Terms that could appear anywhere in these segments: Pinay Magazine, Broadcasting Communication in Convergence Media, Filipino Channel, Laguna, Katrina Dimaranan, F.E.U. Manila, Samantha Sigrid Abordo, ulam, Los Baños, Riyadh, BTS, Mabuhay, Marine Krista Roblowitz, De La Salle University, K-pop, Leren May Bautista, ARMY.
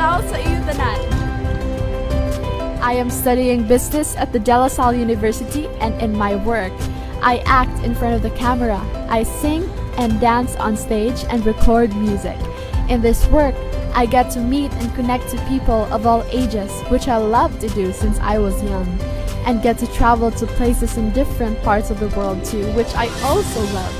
adlaw sa iyong tanan. I am studying business at the De La Salle University, and in my work, I act in front of the camera. I sing and dance on stage and record music. In this work, I get to meet and connect to people of all ages, which I love to do since I was young, and get to travel to places in different parts of the world too, which I also love.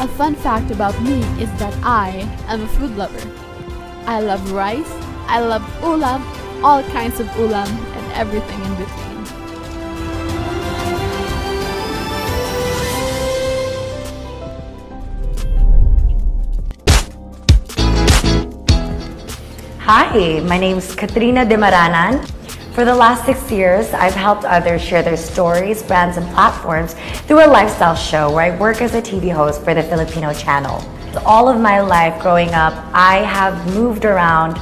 A fun fact about me is that I am a food lover. I love rice, I love ulam, all kinds of ulam, and everything in between. Hi, my name is Katrina Dimaranan. For the last 6 years, I've helped others share their stories, brands, and platforms through a lifestyle show where I work as a TV host for the Filipino Channel. All of my life growing up, I have moved around,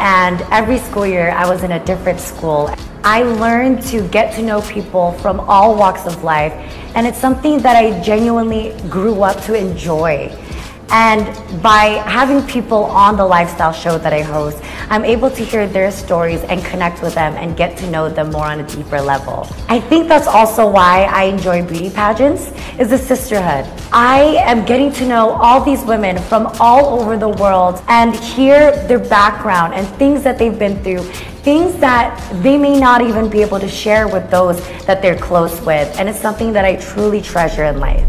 and every school year I was in a different school. I learned to get to know people from all walks of life, and it's something that I genuinely grew up to enjoy. And by having people on the lifestyle show that I host, I'm able to hear their stories and connect with them and get to know them more on a deeper level. I think that's also why I enjoy beauty pageants, is the sisterhood. I am getting to know all these women from all over the world and hear their background and things that they've been through, things that they may not even be able to share with those that they're close with. And it's something that I truly treasure in life.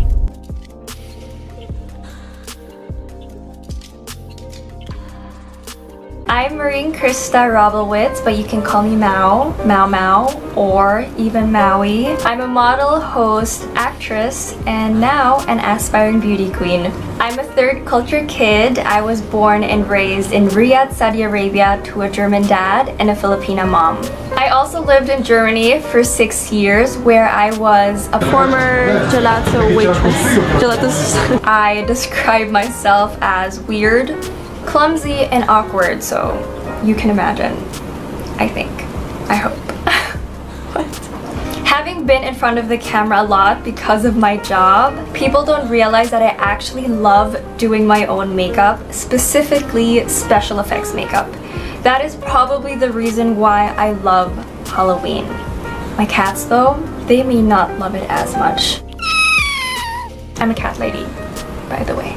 I'm Marine Krista Roblowitz, but you can call me Mau, Mau Mau, or even Maui. I'm a model, host, actress, and now an aspiring beauty queen. I'm a third culture kid. I was born and raised in Riyadh, Saudi Arabia, to a German dad and a Filipina mom. I also lived in Germany for 6 years, where I was a former gelato waitress. Gelato. I describe myself as weird, clumsy, and awkward, so you can imagine. I think. I hope. What? Having been in front of the camera a lot because of my job, people don't realize that I actually love doing my own makeup, specifically special effects makeup. That is probably the reason why I love Halloween. My cats, though, they may not love it as much. I'm a cat lady, by the way.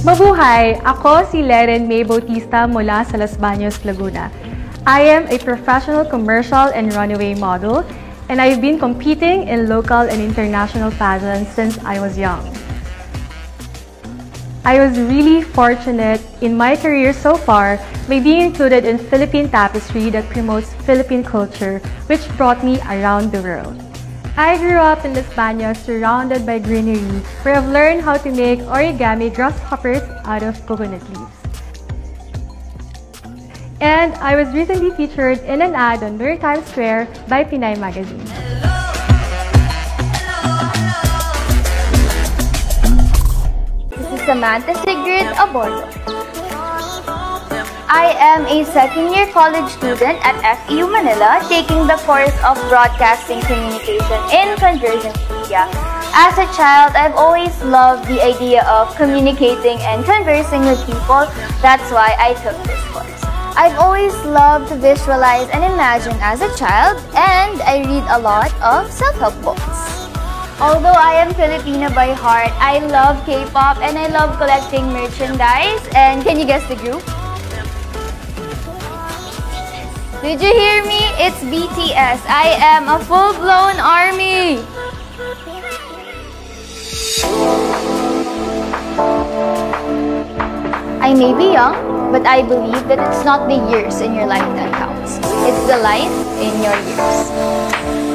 Mabuhay! Ako si Leren May Bautista mula sa Los Baños, Laguna. I am a professional commercial and runway model, and I've been competing in local and international pageants since I was young. I was really fortunate in my career so far by being included in Philippine Tapestry that promotes Philippine culture, which brought me around the world. I grew up in Los Baños, surrounded by greenery, where I've learned how to make origami grasshoppers out of coconut leaves. And I was recently featured in an ad on New York Times Square by Pinay Magazine. This is Samantha Sigrid Abordo. I am a second-year college student at F.E.U. Manila, taking the course of Broadcasting Communication in Convergence Media. As a child, I've always loved the idea of communicating and conversing with people. That's why I took this course. I've always loved to visualize and imagine as a child, and I read a lot of self-help books. Although I am Filipino by heart, I love K-pop and I love collecting merchandise. And can you guess the group? Did you hear me? It's BTS. I am a full-blown ARMY! I may be young, but I believe that it's not the years in your life that counts. It's the life in your years.